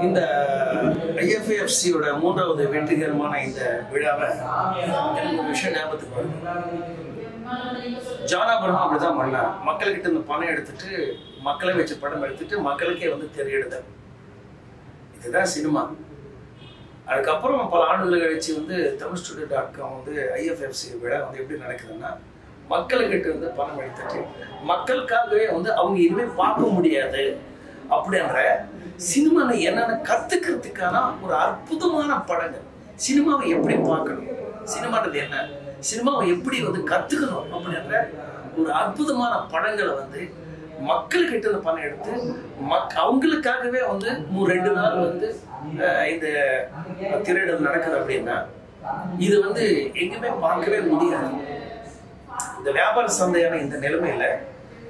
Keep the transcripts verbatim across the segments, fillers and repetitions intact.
In the I F F C, we have the veteran in the Vidava. We should have the John Abraham Razamana, Makalakit and the Ponad, Makalavich Padamarit, Makalaki on the theory of them. It is a cinema. At a couple of Palanulagarichi on the Thamizh Studio dot com, the I F F C, Vida on the Ebdinakana, Makalakit on the Ponamarit, Makalka on the Aungi Papamudia. அப்படின்ற சினிமால என்னன்னா கத்துக்கிறதுக்கான ஒரு அற்புதமான படங்கள். சினிமாவை எப்படி பார்க்கணும், சினிமான்றது என்ன, சினிமாவை எப்படி வந்து கத்துக்கணும் அப்படின்ற ஒரு அற்புதமான படங்களை வந்து மக்கள் கிட்ட இருந்து பணம் எடுத்து அவங்களுக்காகவே வந்து ரெண்டு நாள் வந்து இந்த திரையிடல் நடக்குது அப்படின்னா இது வந்து எங்கேயுமே பார்க்கவே முடியாது. இந்த வியாபார சந்தையான இந்த நிலைமையில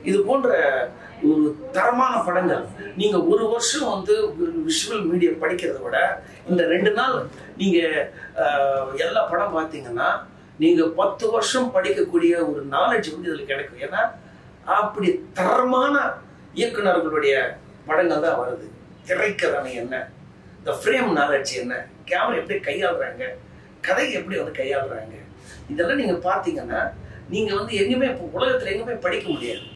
இது போன்ற ஒரு தரமான படங்கள் நீங்க ஒரு வருஷம் வந்து விஷுவல் மீடியா படிக்கிறத விட இந்த ரெண்டு நாள் நீங்க எல்லா படம் பார்த்தீங்கன்னா நீங்க பத்து வருஷம் படிக்கக்கூடிய ஒரு knowledge வந்து இதுல கிடைக்கும். ஏன்னா அப்படி தரமான இயக்குனர்களுடைய படங்கள் தான் வருது. திரைக்கதை என்ன, இந்த ஃப்ரேம் knowledge என்ன, கேமரா எப்படி கையாளுறாங்க, கதை எப்படி வந்து கையாளுறாங்க, இதெல்லாம் நீங்க பார்த்தீங்கன்னா நீங்க வந்து எங்கேயுமே உலகத்துல எங்கேயுமே படிக்க முடியாது.